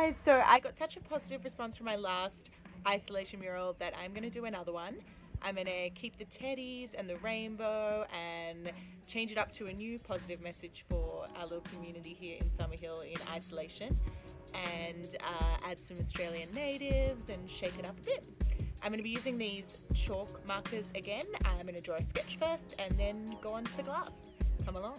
guys. So I got such a positive response from my last isolation mural that I'm going to do another one. I'm going to keep the teddies and the rainbow and change it up to a new positive message for our little community here in Summerhill in isolation, and add some Australian natives and shake it up a bit. I'm going to be using these chalk markers again. I'm going to draw a sketch first and then go on to the glass. Come along.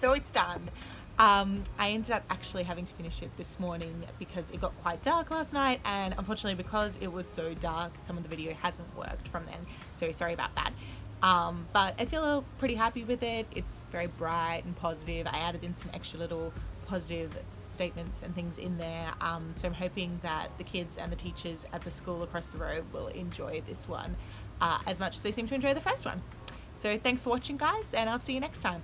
So it's done. I ended up actually having to finish it this morning because it got quite dark last night, and unfortunately because it was so dark some of the video hasn't worked from then, so sorry about that. But I feel pretty happy with it. It's very bright and positive. I added in some extra little positive statements and things in there, so I'm hoping that the kids and the teachers at the school across the road will enjoy this one as much as they seem to enjoy the first one. So thanks for watching, guys, and I'll see you next time.